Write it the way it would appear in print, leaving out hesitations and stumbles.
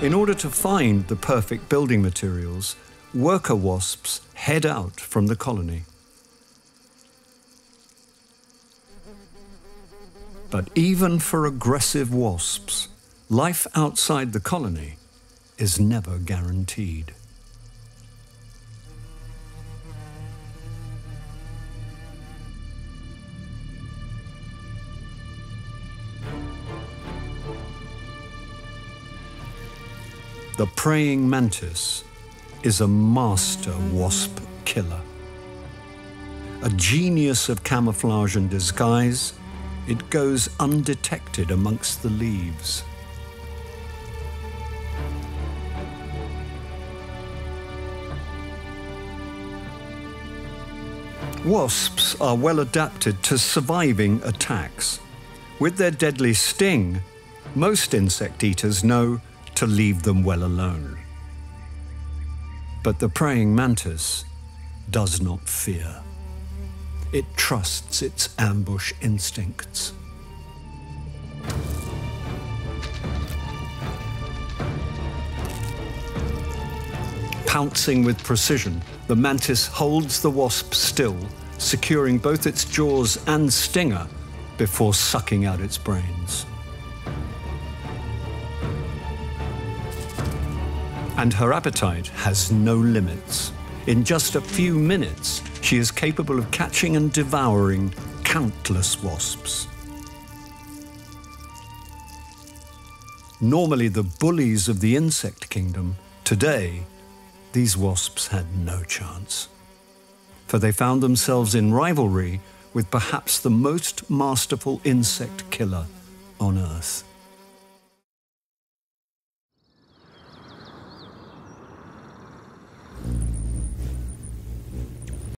In order to find the perfect building materials, worker wasps head out from the colony. But even for aggressive wasps, life outside the colony is never guaranteed. The praying mantis is a master wasp killer. A genius of camouflage and disguise, it goes undetected amongst the leaves. Wasps are well adapted to surviving attacks. With their deadly sting, most insect eaters know to leave them well alone. But the praying mantis does not fear. It trusts its ambush instincts. Pouncing with precision, the mantis holds the wasp still, securing both its jaws and stinger before sucking out its brains. And her appetite has no limits. In just a few minutes, she is capable of catching and devouring countless wasps. Normally the bullies of the insect kingdom, today, these wasps had no chance. For they found themselves in rivalry with perhaps the most masterful insect killer on Earth.